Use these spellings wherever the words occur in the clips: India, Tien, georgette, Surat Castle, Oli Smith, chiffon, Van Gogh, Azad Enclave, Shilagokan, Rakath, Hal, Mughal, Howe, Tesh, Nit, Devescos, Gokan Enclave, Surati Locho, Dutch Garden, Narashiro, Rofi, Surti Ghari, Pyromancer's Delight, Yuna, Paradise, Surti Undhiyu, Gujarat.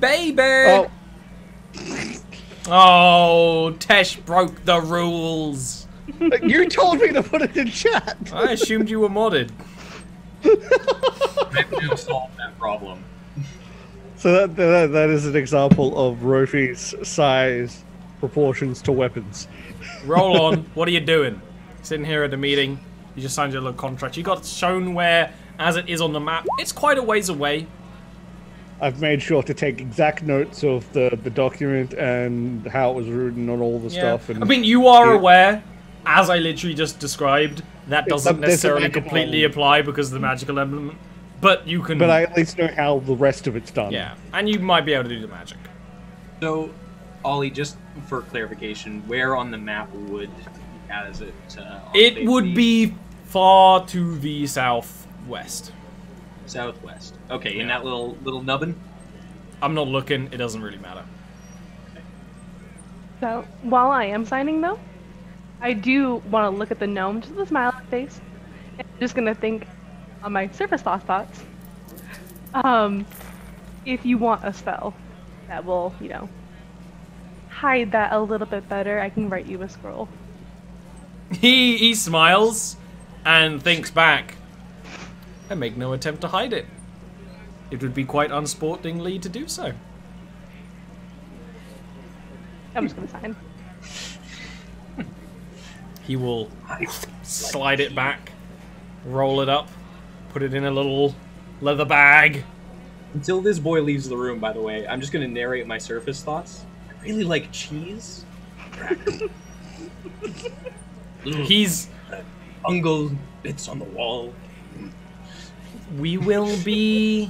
Baby! Oh. Oh, Tesh broke the rules. You told me to put it in chat. I assumed you were modded. Maybe you'll solve that problem. So that is an example of Rofi's size proportions to weapons. Roll on. What are you doing? Sitting here at a meeting. You just signed your little contract. You got shown where, as it is on the map. It's quite a ways away. I've made sure to take exact notes of the document and how it was written and all the stuff. And I mean, you are aware, as I literally just described, that doesn't necessarily completely apply because of the magical emblem. But you can. But I at least know how the rest of it's done. Yeah, and you might be able to do the magic. So, Ollie, just for clarification, where on the map would as it? It would be far to the southwest. Southwest. Okay, in that little nubbin. I'm not looking. It doesn't really matter. Okay. So while I am signing though, I do want to look at the gnome, just the smile on the face. I'm just gonna think. On my surface thoughts, if you want a spell that will, you know, hide that a little bit better, I can write you a scroll. He smiles and thinks back. I make no attempt to hide it. It would be quite unsportingly to do so. I'm just gonna sign. He will slide it back, roll it up. Put it in a little leather bag. Until this boy leaves the room, by the way, I'm just going to narrate my surface thoughts. I really like cheese. He's... Ungle bits on the wall. We will be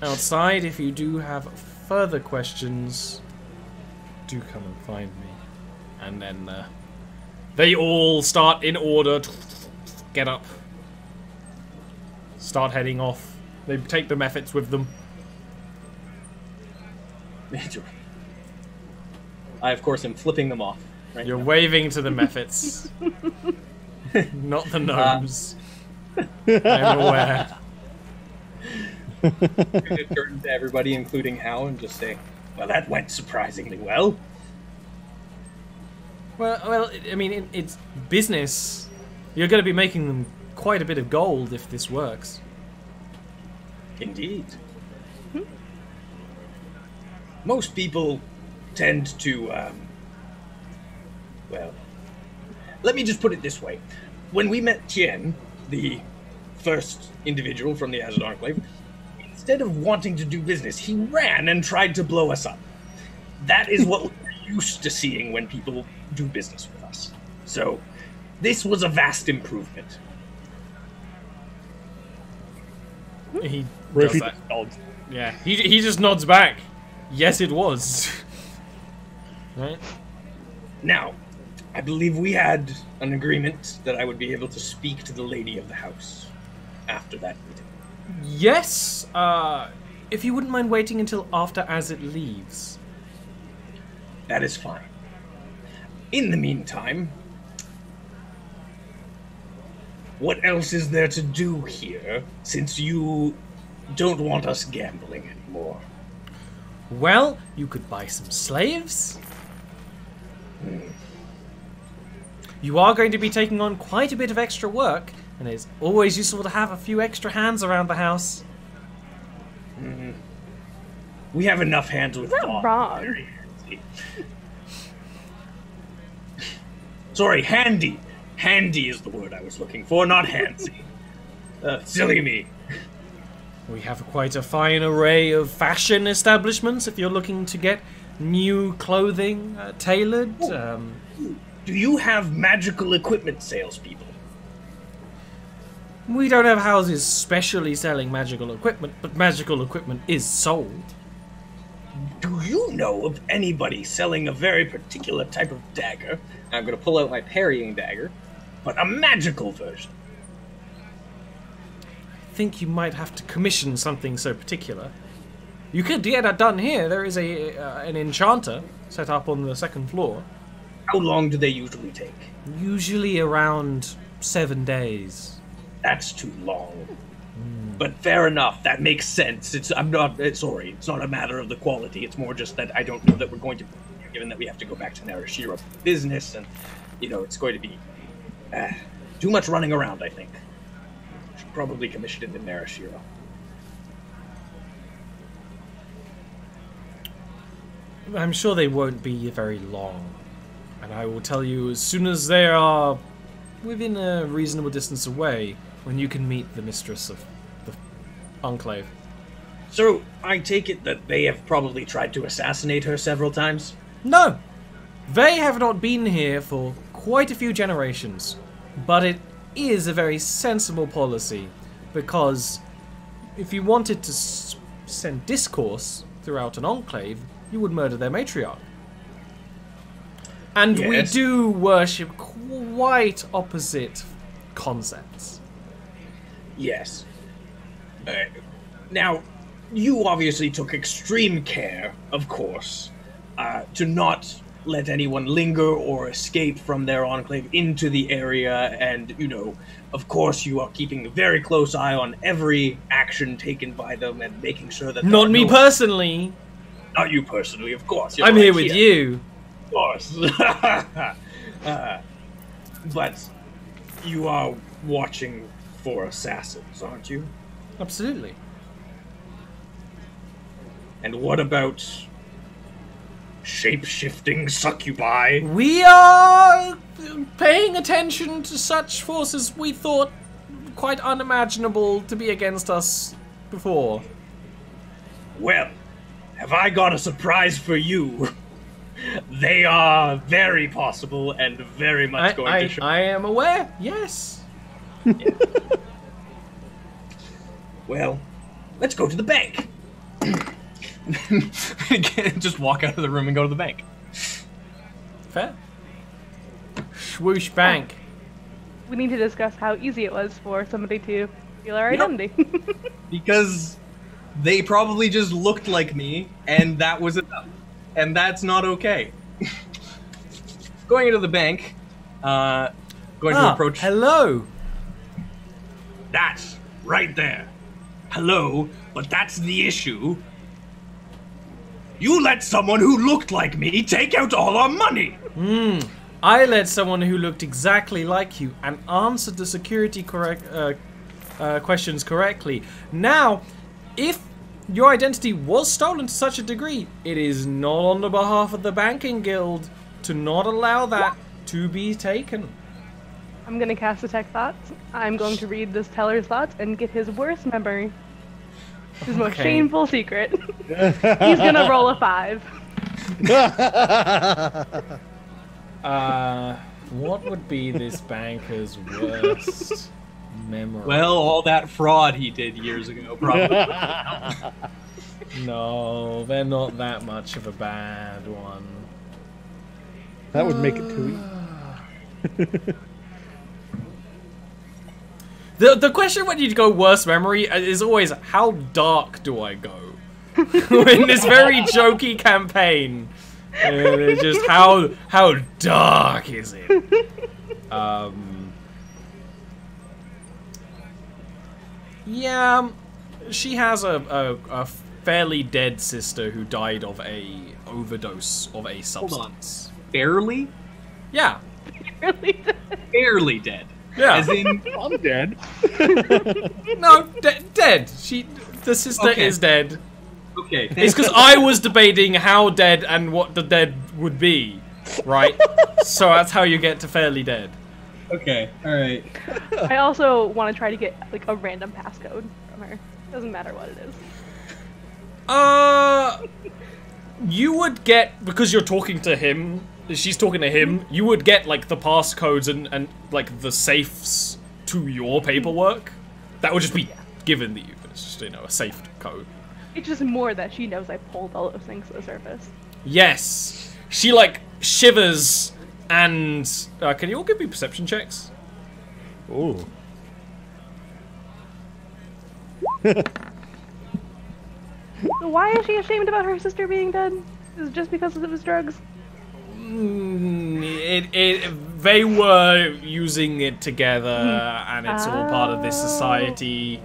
outside. If you do have further questions, do come and find me. And then they all start in order to get up. Start heading off. They take the methods with them. I, of course, am flipping them off. Right You're now. Waving to the methods. Not the gnomes. I'm aware. I'm going to turn to everybody, including Howe, and just say, well, that went surprisingly well. Well, I mean, it's business. You're going to be making them quite a bit of gold if this works. Indeed. Most people tend to, well, let me just put it this way. When we met Tien, the first individual from the Azad Enclave, instead of wanting to do business, he ran and tried to blow us up. That is what we're used to seeing when people do business with us. So, this was a vast improvement. He does that. Yeah, he just nods back. Yes, it was. Right? Now, I believe we had an agreement that I would be able to speak to the lady of the house after that meeting. Yes, if you wouldn't mind waiting until after as it leaves. That is fine. In the meantime, what else is there to do here, since you don't want us gambling anymore? Well, you could buy some slaves. You are going to be taking on quite a bit of extra work, and it's always useful to have a few extra hands around the house. We have enough hands with wrong. Sorry, handy. Handy is the word I was looking for, not handsy. Silly me. We have quite a fine array of fashion establishments if you're looking to get new clothing tailored. Do you have magical equipment salespeople? We don't have houses specially selling magical equipment, but magical equipment is sold. Do you know of anybody selling a very particular type of dagger? I'm going to pull out my parrying dagger. But a magical version. I think you might have to commission something so particular. You could get that done here. There is an enchanter set up on the second floor. How long do they usually take? Usually around 7 days. That's too long. But fair enough. That makes sense. It's not a matter of the quality. It's more just that I don't know that we're going to, given that we have to go back to Narashiro for business, and it's going to be too much running around. I think should probably commission it in Narashiro. I'm sure they won't be very long, and I will tell you as soon as they are within a reasonable distance away, when you can meet the mistress of the Enclave. So, I take it that they have probably tried to assassinate her several times? No! They have not been here for quite a few generations, but it is a very sensible policy, because if you wanted to send discourse throughout an Enclave, you would murder their matriarch. And yes, we do worship quite opposite concepts. Yes. Now, you obviously took extreme care, of course, to not let anyone linger or escape from their Enclave into the area, and, of course you are keeping a very close eye on every action taken by them and making sure that... Not me personally! Not you personally, of course. I'm here with you. Of course. But you are watching for assassins, aren't you? Absolutely. And what about shape-shifting succubi? We are paying attention to such forces we thought quite unimaginable to be against us before. Well... have I got a surprise for you? They are very possible and very much going to show. I am aware, yes. Yeah. Well, let's go to the bank. Just walk out of the room and go to the bank. Fair. Swoosh bank. We need to discuss how easy it was for somebody to steal our identity. Because... they probably just looked like me, and that was enough. And that's not okay. Going into the bank, to approach... hello! That's right there. Hello, but that's the issue. You let someone who looked like me take out all our money! I let someone who looked exactly like you and answered the security questions correctly. Now... if your identity was stolen to such a degree, it is not on the behalf of the banking guild to not allow that to be taken. I'm going to cast Detect Thoughts. I'm going to read this teller's thoughts and get his worst memory. His most shameful secret. He's going to roll a 5. What would be this banker's worst... memorable. Well, all that fraud he did years ago, probably. No, they're not that much of a bad one. That would make it too easy. The question when you go worst memory is always, how dark do I go? In this very jokey campaign. It's just, how dark is it? Yeah, she has a fairly dead sister who died of an overdose of a substance. Hold on. Fairly? Yeah. Fairly dead. Fairly dead. Yeah. As in, I'm dead. No, dead. The sister is dead. Okay. It's because I was debating how dead and what the dead would be, right? So that's how you get to fairly dead. Okay, alright. I also want to try to get, a random passcode from her. Doesn't matter what it is. You would get, because you're talking to him, she's talking to him, you would get, the passcodes and the safes to your paperwork. That would just be given to you. It's just, a safe code. It's just more that she knows I pulled all those things to the surface. Yes. She, shivers... and can you all give me perception checks? Ooh. So why is she ashamed about her sister being dead? Is it just because it was drugs? It They were using it together, and it's all part of this society.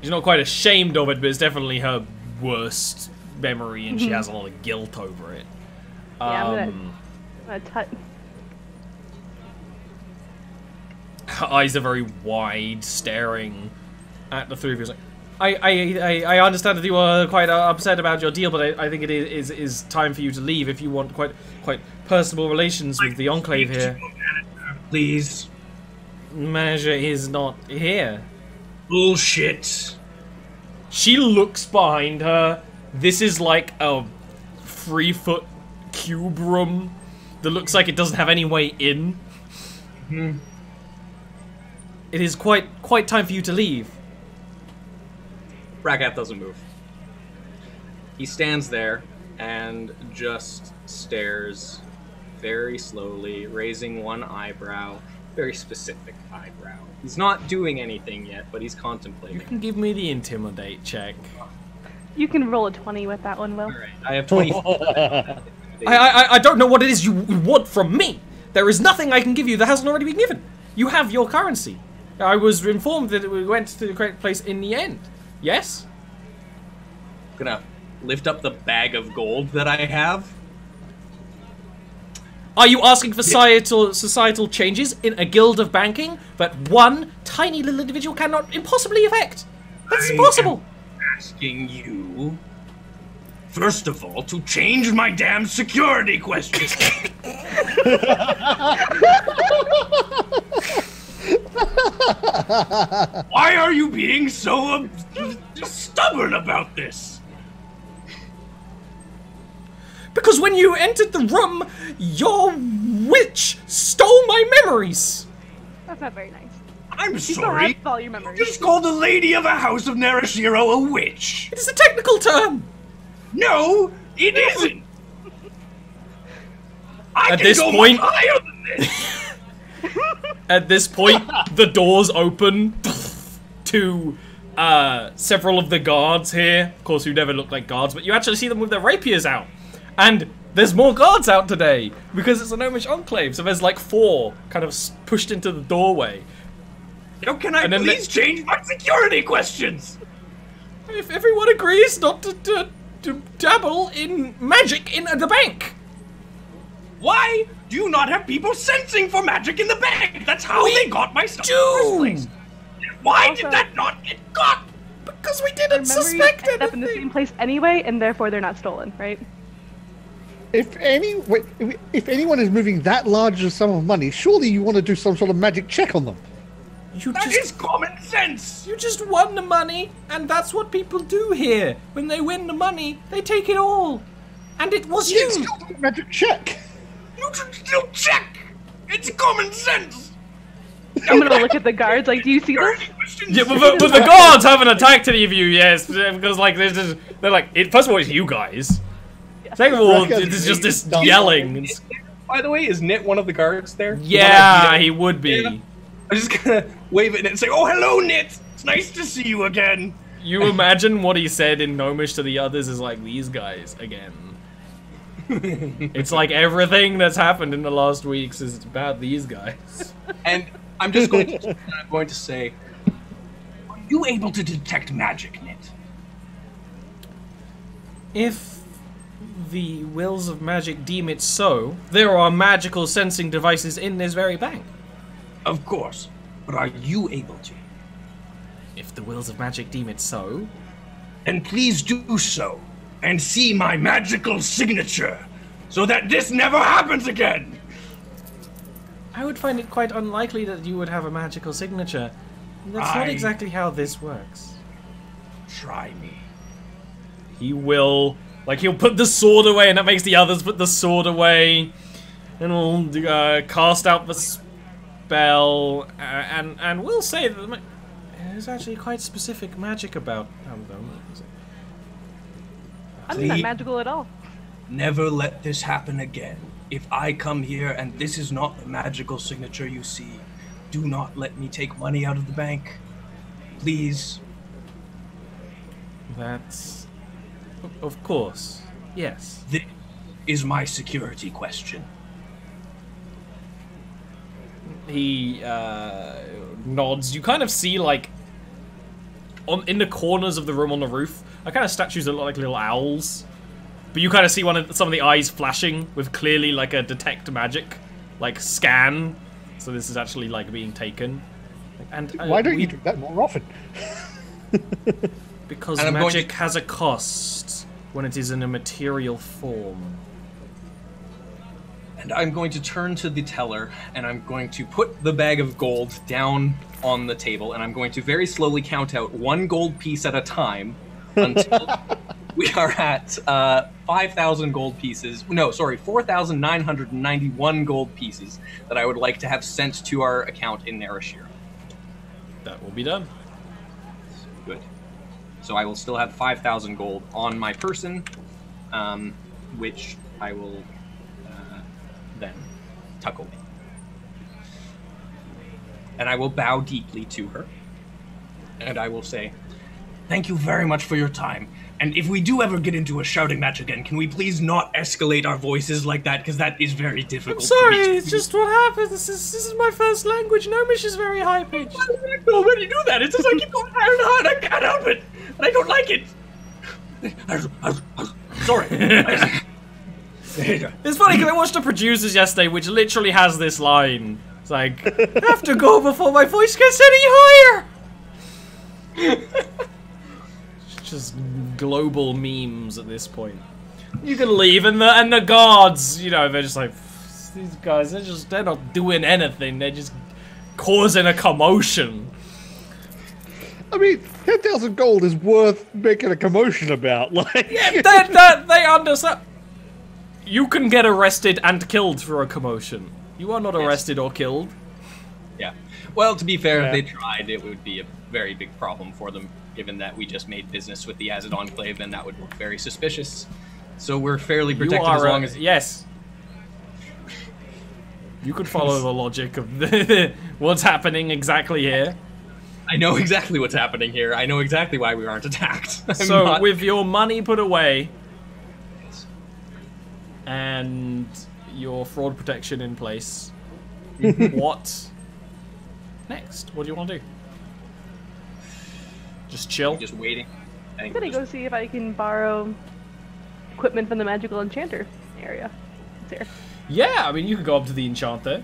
She's not quite ashamed of it, but it's definitely her worst memory, and she has a lot of guilt over it. Yeah, I'm gonna her eyes are very wide, staring at the three of you. Like, I understand that you are quite upset about your deal, but I think it is time for you to leave if you want quite personal relations with the Enclave here. Please. Manager is not here. Bullshit. She looks behind her. This is like a 3-foot cube room that looks like it doesn't have any way in. It is quite time for you to leave. Rakath doesn't move. He stands there and just stares very slowly, raising one eyebrow, very specific eyebrow. He's not doing anything yet, but he's contemplating. You can give me the intimidate check. You can roll a 20 with that one, Will. All right, I have 20. I don't know what it is you want from me. There is nothing I can give you that hasn't already been given. You have your currency. I was informed that we went to the correct place in the end. Yes? I'm gonna lift up the bag of gold that I have. Are you asking for societal changes in a guild of banking that one tiny little individual cannot impossibly affect? That's impossible! I'm asking you, first of all, to change my damn security question. Why are you being so stubborn about this? Because when you entered the room, your witch stole my memories! That's not very nice. I'm sorry. All your memories. You just called the lady of a house of Narashiro a witch! It is a technical term! No, it isn't! I can go much higher than this! At this point, the doors open to several of the guards here. Of course, who never look like guards, but you actually see them with their rapiers out. And there's more guards out today because it's a gnomish enclave. So there's like 4 kind of pushed into the doorway. Now, can I please change my security questions? If everyone agrees not to dabble in magic in the bank. Why do you not have people sensing for magic in the bank? That's how they got my stuff in the first place. Why did that not get caught? Because we didn't suspect anything. Up in the same place anyway, and therefore they're not stolen, right? If anyone is moving that large a sum of money, surely you want to do some sort of magic check on them. That is common sense! You just won the money, and that's what people do here. When they win the money, they take it all. And it was you! Still do a magic check! You can still check! It's common sense! I'm gonna look at the guards, like, do you see this? Yeah, but the guards haven't attacked any of you, yes, because, like, they're like, first of all, it's you guys. Second of all, it's just this yelling. By the way, is Nit one of the guards there? Yeah, he would be. I'm just gonna wave at Nit and say, oh, hello, Nit! It's nice to see you again! You imagine what he said in Gnomish to the others is like, these guys again. It's like everything that's happened in the last weeks is about these guys. And I'm going to say, are you able to detect magic, Nit? If the wills of magic deem it so, there are magical sensing devices in this very bank. Of course, but are you able to? If the wills of magic deem it so. Then please do so. And see my magical signature, so that this never happens again! I would find it quite unlikely that you would have a magical signature. That's not exactly how this works. Try me. He will, like, he'll put the sword away, and that makes the others put the sword away. And we'll cast out the spell, and we'll say that there's actually quite specific magic about them. I'm not magical at all. Never let this happen again. If I come here and this is not the magical signature you see, do not let me take money out of the bank. Please. That's... Of course. Yes. This is my security question. He nods. You kind of see, like, in the corners of the room on the roof are kind of statues that look like little owls. But you kind of see some of the eyes flashing with clearly, like, a detect magic, like, scan. So this is actually, like, being taken. And why don't you do that more often? Because magic has a cost when it is in a material form. And I'm going to turn to the teller, and I'm going to put the bag of gold down on the table, and I'm going to very slowly count out one gold piece at a time until we are at 5,000 gold pieces. No, sorry, 4,991 gold pieces that I would like to have sent to our account in Narashiro. That will be done. Good. So I will still have 5,000 gold on my person, which I will... then tuck away. And I will bow deeply to her, and I will say, thank you very much for your time, and if we do ever get into a shouting match again, can we please not escalate our voices like that, because that is very difficult. I'm sorry, it's just what happens. This is my first language. Gnomish is very high-pitched. I already do that. It's just I keep going higher and higher, and I can't help it, and I don't like it. Sorry. It's funny because I watched The Producers yesterday, which literally has this line. It's like, I have to go before my voice gets any higher! It's just global memes at this point. You can leave, and the guards, you know, they're just like, these guys, they're not doing anything, they're just causing a commotion. I mean, 10,000 gold is worth making a commotion about, like... Yeah, they understand... You can get arrested and killed for a commotion. You are not arrested or killed. Yeah. Well, to be fair, if they tried, it would be a very big problem for them, given that we just made business with the Azad Enclave, and that would look very suspicious. So we're fairly protected as long as... Yes. You could follow the logic of what's happening exactly here. I know exactly what's happening here. I know exactly why we aren't attacked. With your money put away... and your fraud protection in place. What next? What do you want to do? Just chill? Just waiting. I'm gonna go see if I can borrow equipment from the magical enchanter area. Yeah, I mean, you could go up to the enchanter.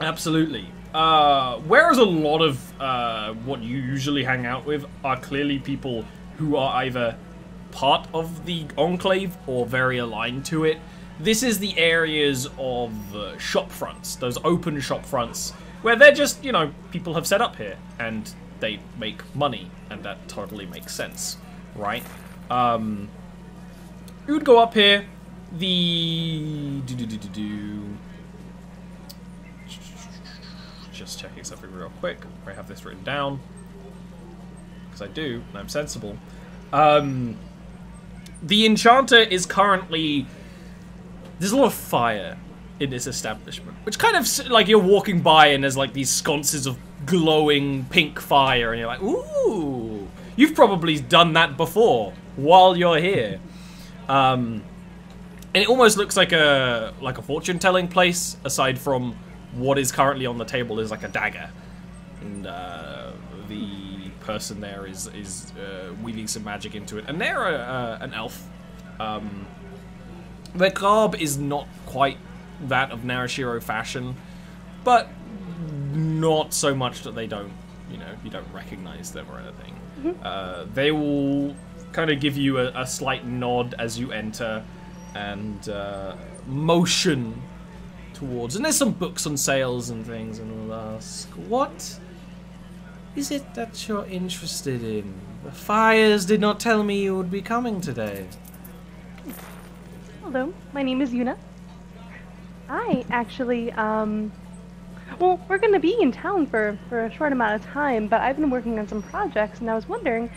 Absolutely. Whereas a lot of what you usually hang out with are clearly people who are either part of the enclave or very aligned to it. This is the areas of shop fronts, those open shop fronts, where they're just, you know, people have set up here and they make money, and that totally makes sense, right? You would go up here. Just checking something real quick. I have this written down because I do, and I'm sensible. The enchanter is currently... There's a lot of fire in this establishment, which kind of, like, you're walking by and there's, like, these sconces of glowing pink fire, and you're like, ooh! You've probably done that before, while you're here. And it almost looks like a fortune-telling place, aside from what is currently on the table is, like, a dagger. And, the... person there is weaving some magic into it, and they're an elf. Their garb is not quite that of Narashiro fashion, but not so much that they don't, you know, you don't recognize them or anything. Mm-hmm. They will kind of give you a slight nod as you enter, and motion towards. And there's some books on sales and things, and we'll ask, what is it that you're interested in? The fires did not tell me you would be coming today. Hello, my name is Yuna. I actually, well, we're going to be in town for a short amount of time, but I've been working on some projects, and I was wondering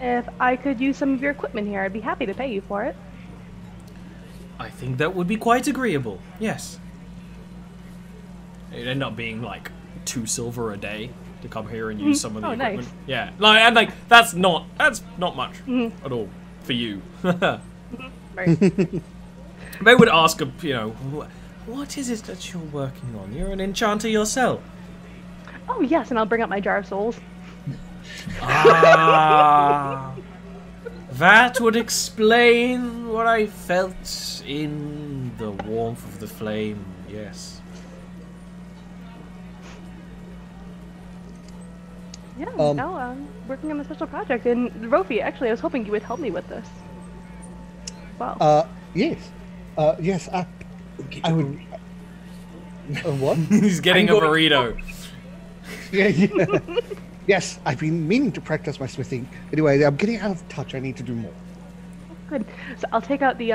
if I could use some of your equipment here. I'd be happy to pay you for it. I think that would be quite agreeable, yes. It'd end up being, like, 2 silver a day to come here and use some of the equipment. Nice. Yeah, like, and like that's not much at all for you. They would ask, you know, What is it that you're working on? You're an enchanter yourself. Oh, yes, and I'll bring up my jar of souls. Ah, that would explain what I felt in the warmth of the flame, yes. Yeah, no, I'm working on a special project, and Rofi, actually, I was hoping you would help me with this. Wow. Yes. Yes, I would... what? He's getting a burrito. Yeah, yeah. Yes, I've been meaning to practice my smithing. Anyway, I'm getting out of touch. I need to do more. Good. So I'll take out the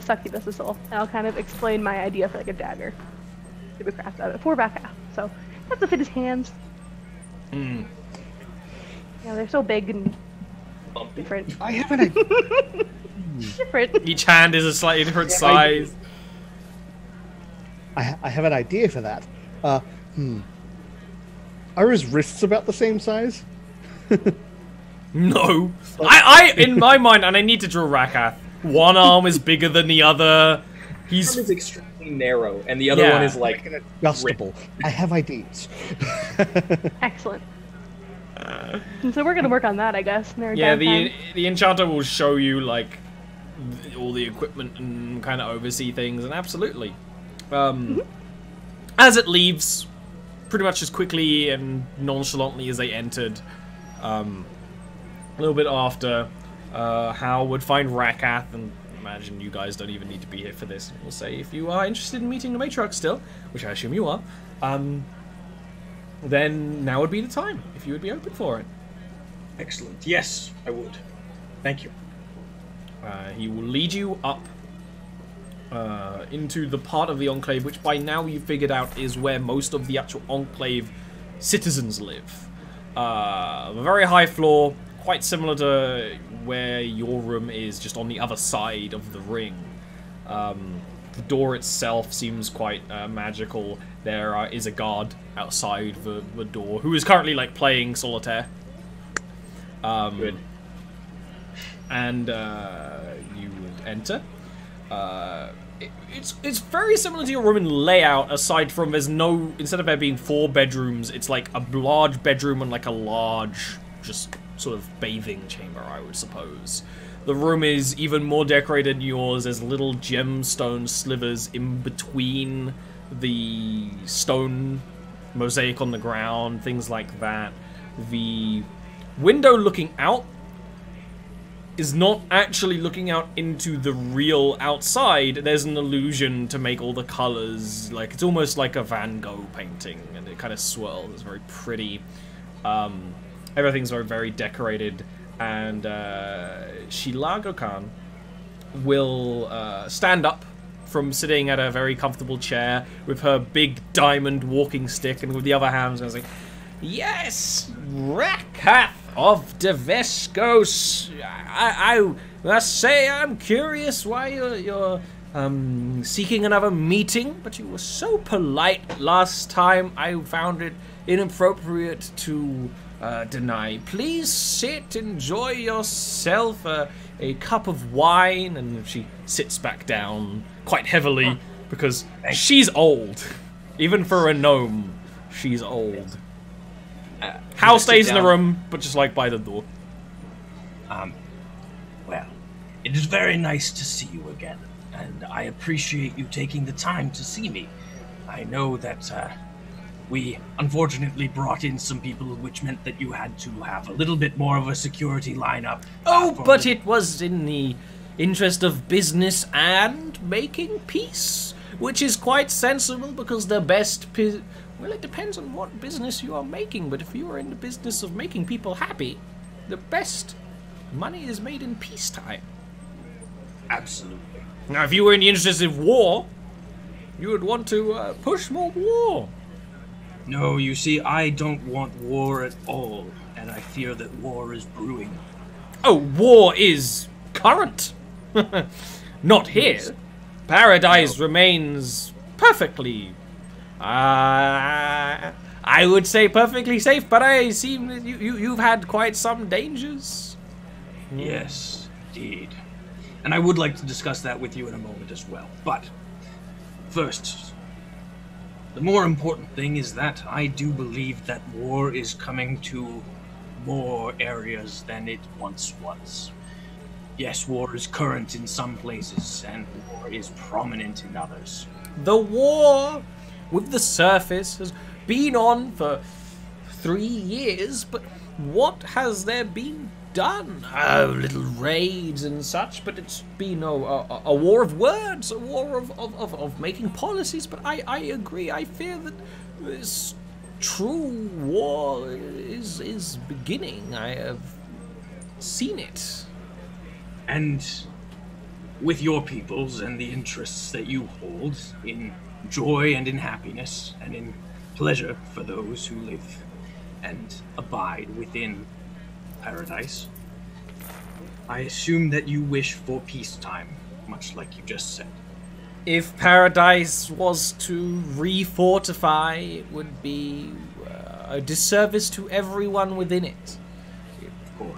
succubus soul, and I'll kind of explain my idea for like a dagger to be crafted out of it. 4 back half. So that's to fit his hands. Mm. Yeah, they're so big and different. I have an idea. Different. Each hand is a slightly different size. I have an idea for that. Are his wrists about the same size? No. I in my mind, and I need to draw Rakath, one arm is bigger than the other. He's one is extremely narrow, and the other one is like adjustable. I have ideas. Excellent. And so we're gonna work on that, I guess. Yeah, the enchanter will show you like all the equipment and kind of oversee things, and absolutely. As it leaves, pretty much as quickly and nonchalantly as they entered, a little bit after, Hal would find Rakath, and imagine you guys don't even need to be here for this. We'll say if you are interested in meeting the matriarch still, which I assume you are, then now would be the time, if you would be open for it. Excellent. Yes, I would. Thank you. He will lead you up into the part of the Enclave, which by now you've figured out is where most of the actual Enclave citizens live. A very high floor, quite similar to where your room is, just on the other side of the ring. The door itself seems quite magical. There is a guard outside the door, who is currently like playing solitaire. Good. And you would enter. It's very similar to your room in layout, aside from there's no, instead of there being 4 bedrooms, it's like a large bedroom and like a large, just sort of bathing chamber, I would suppose. The room is even more decorated than yours. There's little gemstone slivers in between the stone mosaic on the ground, things like that. The window looking out is not actually looking out into the real outside. There's an illusion to make all the colors, like it's almost like a Van Gogh painting, and it kind of swirls. It's very pretty. Everything's very, very decorated, and Shilagokan will stand up from sitting at a very comfortable chair with her big diamond walking stick, and with the other hand, I was like, yes, Rakath of Devescos. I must say I'm curious why you're seeking another meeting, but you were so polite last time I found it inappropriate to deny. Please sit, enjoy yourself a cup of wine, and she sits back down quite heavily because she's old. Even for a gnome, she's old. Hal stays in the room, but just like by the door. Well, it is very nice to see you again, and I appreciate you taking the time to see me. I know that we unfortunately brought in some people, which meant that you had to have a little bit more of a security lineup. Oh, but it was in the interest of business and making peace, which is quite sensible because the best well, it depends on what business you are making, but if you are in the business of making people happy, the best money is made in peacetime. Absolutely. Now, if you were in the interest of war, you would want to push more war. No, you see, I don't want war at all, and I fear that war is brewing. Oh, war is current. Not here. Paradise remains perfectly... I would say perfectly safe, but I seem that you've had quite some dangers. Yes, indeed. And I would like to discuss that with you in a moment as well. But First, the more important thing is that I do believe that war is coming to more areas than it once was. Yes, war is current in some places, and war is prominent in others. The war with the surface has been on for 3 years, but what has there been done? Oh, little raids and such, but it's been a war of words, a war of making policies, but I agree, I fear that this true war is beginning. I have seen it. And with your peoples and the interests that you hold in joy and in happiness and in pleasure for those who live and abide within paradise, I assume that you wish for peacetime, much like you just said. If paradise was to refortify, it would be a disservice to everyone within it.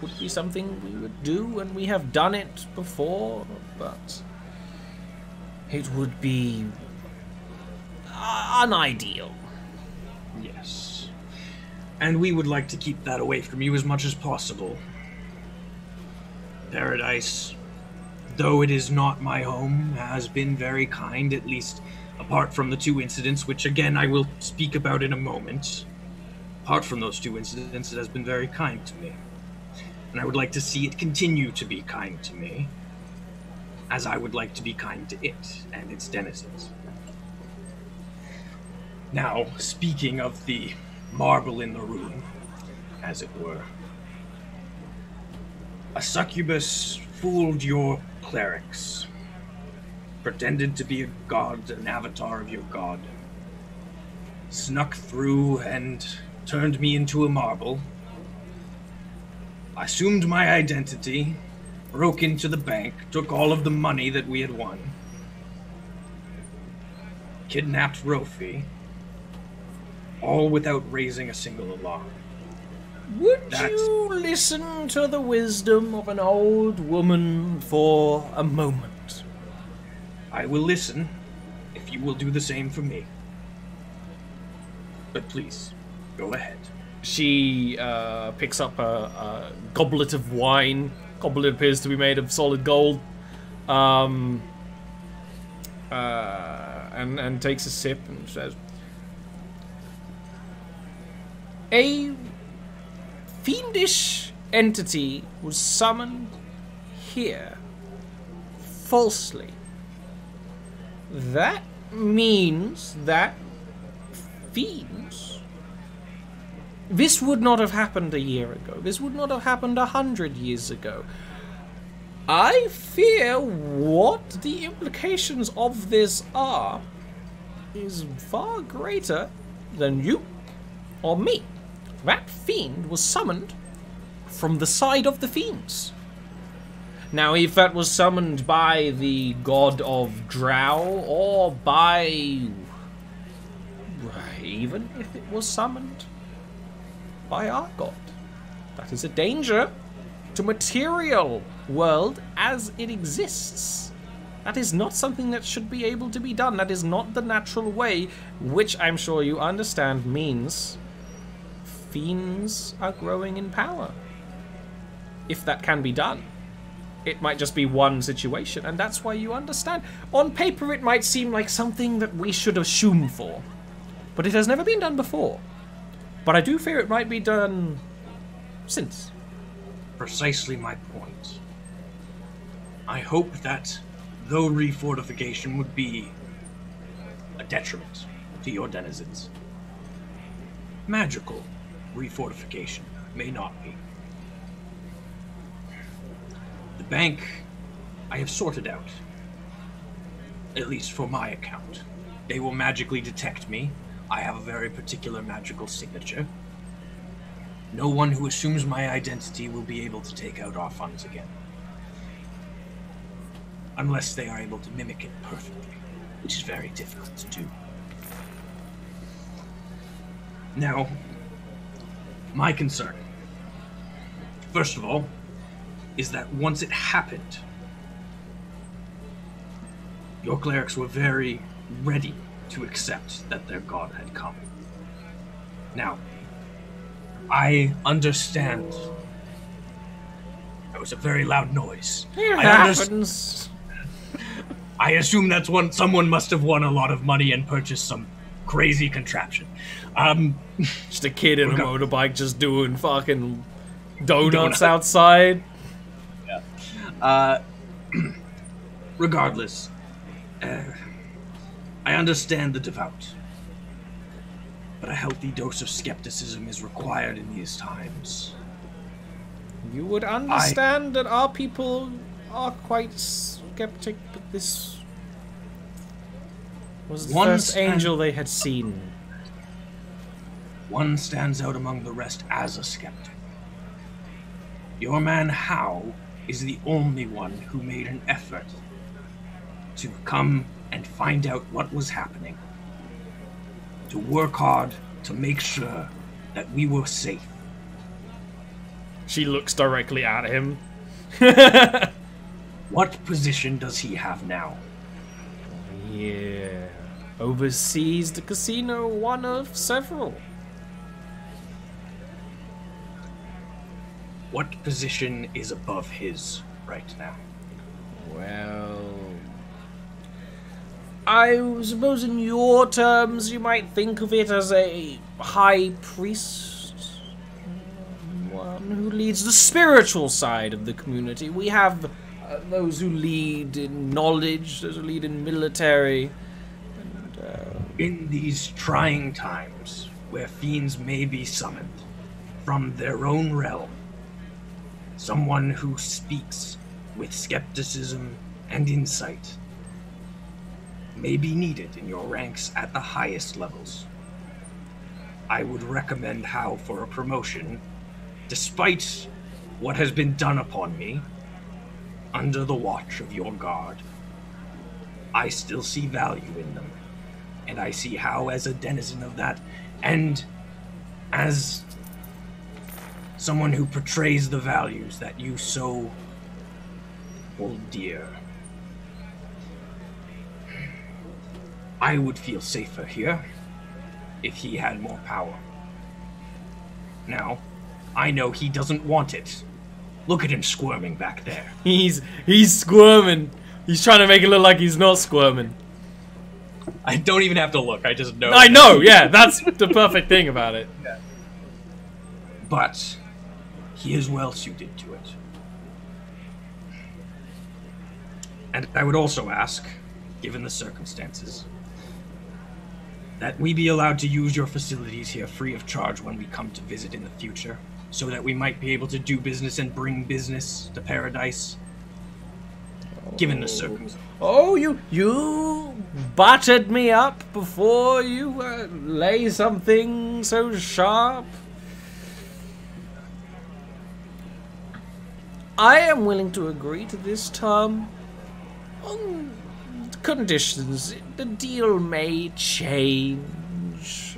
Would be something we would do, and we have done it before, but it would be unideal. Yes. And we would like to keep that away from you as much as possible. Paradise, though it is not my home, has been very kind, at least apart from the two incidents, which again I will speak about in a moment. Apart from those two incidents, it has been very kind to me. And I would like to see it continue to be kind to me, as I would like to be kind to it and its denizens. Now, speaking of the marble in the room, as it were, a succubus fooled your clerics, pretended to be a god, an avatar of your god, snuck through and turned me into a marble, assumed my identity, broke into the bank, took all of the money that we had won, kidnapped Rofi, all without raising a single alarm. Would you listen to the wisdom of an old woman for a moment? I will listen, if you will do the same for me. But please, go ahead. She picks up a goblet of wine. Goblet appears to be made of solid gold, and takes a sip and says, "A fiendish entity was summoned here falsely. That means that fiends. This would not have happened a year ago. This would not have happened 100 years ago. I fear what the implications of this are is far greater than you or me. That fiend was summoned from the side of the fiends. Now, if that was summoned by the god of Drow, or by... even if it was summoned by our god, that is a danger to material world as it exists. That is not something that should be able to be done. That is not the natural way, which I'm sure you understand means fiends are growing in power. If that can be done, it might just be one situation, and that's why you understand. On paper, it might seem like something that we should assume for, but it has never been done before. But I do fear it might be done since." Precisely my point. I hope that, though refortification would be a detriment to your denizens, magical refortification may not be. The bank I have sorted out, at least for my account. They will magically detect me. I have a very particular magical signature. No one who assumes my identity will be able to take out our funds again. Unless they are able to mimic it perfectly, which is very difficult to do. Now, my concern, first of all, is that once it happened, your clerics were very ready to accept that their god had come. Now, I understand. That was a very loud noise. I assume that's one. Someone must have won a lot of money and purchased some crazy contraption. Just a kid in a motorbike just doing fucking donuts outside. Yeah. Regardless, I understand the devout, but a healthy dose of skepticism is required in these times. You would understand that our people are quite skeptic, but this was the first angel they had seen. One stands out among the rest as a skeptic. Your man Howe is the only one who made an effort to come and find out what was happening, to work hard to make sure that we were safe. She looks directly at him. What position does he have now? Yeah, oversees the casino, one of several. What position is above his right now? Well, I suppose in your terms you might think of it as a high priest, one who leads the spiritual side of the community. We have those who lead in knowledge, those who lead in military. And, in these trying times, where fiends may be summoned from their own realm, someone who speaks with skepticism and insight may be needed in your ranks at the highest levels. I would recommend Howe for a promotion, despite what has been done upon me, under the watch of your guard. I still see value in them, and I see Howe as a denizen of that, and as someone who portrays the values that you so hold dear. I would feel safer here if he had more power. Now, I know he doesn't want it. Look at him squirming back there. He's squirming. He's trying to make it look like he's not squirming. I don't even have to look. I just know. I know, yeah. That's the perfect thing about it. Yeah. But he is well suited to it. And I would also ask, given the circumstances, that we be allowed to use your facilities here free of charge when we come to visit in the future, so that we might be able to do business and bring business to Paradise, given the circumstances. Oh, you buttered me up before you lay something so sharp. I am willing to agree to this term on conditions. The deal may change.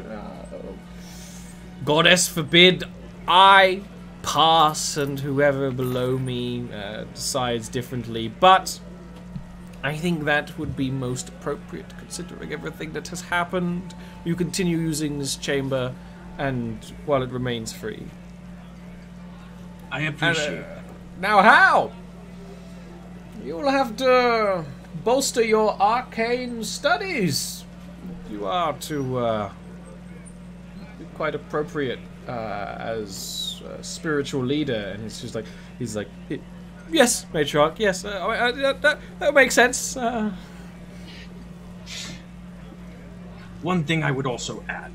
Goddess forbid I pass and whoever below me decides differently, but I think that would be most appropriate considering everything that has happened. You continue using this chamber and while it remains free. I appreciate it. Now how? You'll have to bolster your arcane studies. You are to be quite appropriate as a spiritual leader, and it's just like yes, matriarch, yes, that makes sense. One thing I would also add: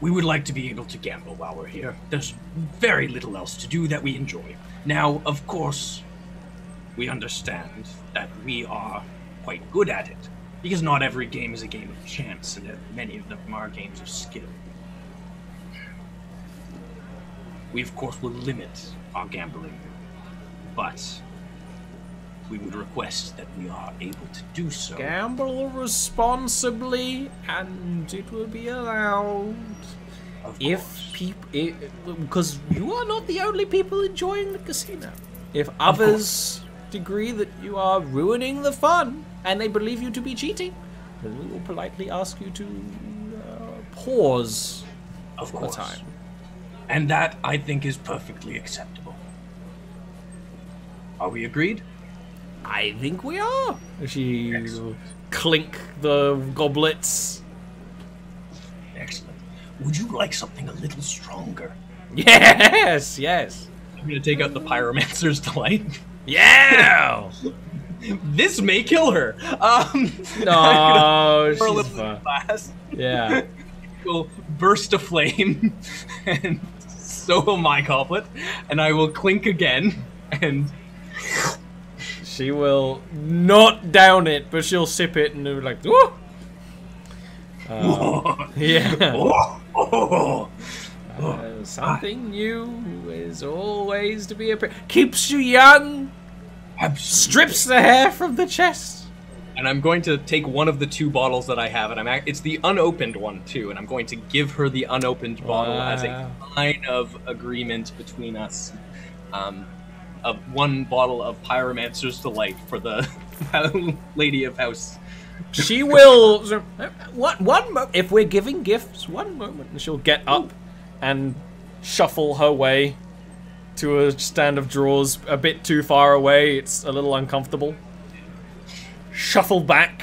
we would like to be able to gamble while we're here. There's very little else to do that we enjoy. Now, of course, we understand that we are quite good at it, because not every game is a game of chance, and many of them are games of skill. We, of course, will limit our gambling, but we would request that we are able to do so. Gamble responsibly, and it will be allowed. If people, because you are not the only people enjoying the casino. If others agree that you are ruining the fun and they believe you to be cheating, then we will politely ask you to pause for a time. And that, I think, is perfectly acceptable. Are we agreed? I think we are. She clink the goblets. Excellent. Would you like something a little stronger? Yes, yes. I'm going to take out the Pyromancer's Delight. Yeah! This may kill her. No, she's fun. Yeah. Will burst a flame, and so will my goblet, and I will clink again, and... She will not down it, but she'll sip it, and they'll be like, whoa! Yeah. Something new is always to be appreciated. Keeps you young! Absolutely. Strips the hair from the chest! And I'm going to take one of the two bottles that I have, and it's the unopened one too, and I'm going to give her the unopened bottle as a sign of agreement between us. Of one bottle of Pyromancer's Delight for the lady of house. She will. If we're giving gifts, one moment, and she'll get up and shuffle her way to a stand of drawers a bit too far away. It's a little uncomfortable. Shuffle back.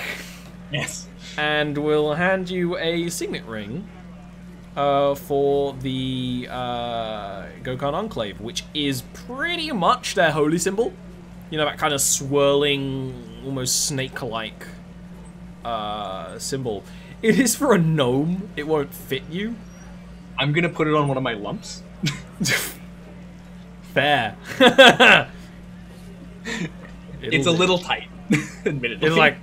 Yes. And we'll hand you a signet ring for the Gokan Enclave, which is pretty much their holy symbol. You know, that kind of swirling, almost snake-like symbol. It is for a gnome. It won't fit you. I'm going to put it on one of my lumps. Fair. It's a little tight. Admittedly. It's like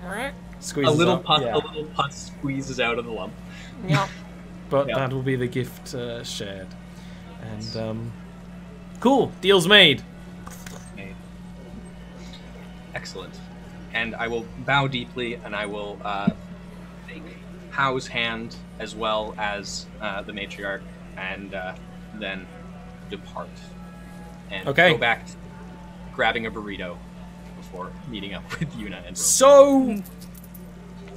squeezes a little putt squeezes out of the lump. Yeah. But that will be the gift shared. And cool, deal's made. Excellent. And I will bow deeply, and I will take Howe's hand as well as the matriarch, and then depart and go back, grabbing a burrito. For meeting up with Yuna and Rofi. So,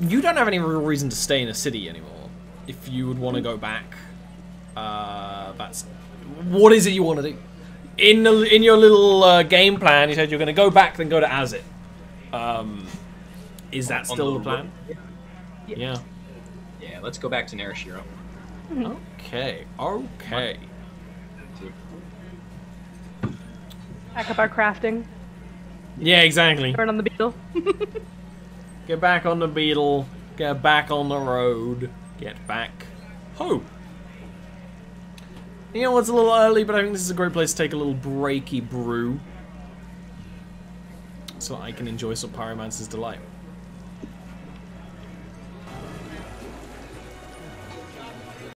you don't have any real reason to stay in a city anymore. If you would want to go back, what is it you want to do? In your little game plan, you said you're going to go back, then go to Azad. Is that still the plan? Yeah, let's go back to Narashiro. Okay. Back up our crafting. Yeah, exactly. Turn on the beetle. Get back on the beetle. Get back on the road. Get back home. You know, it's a little early, but I think this is a great place to take a little breaky brew. So I can enjoy some Pyromancer's Delight.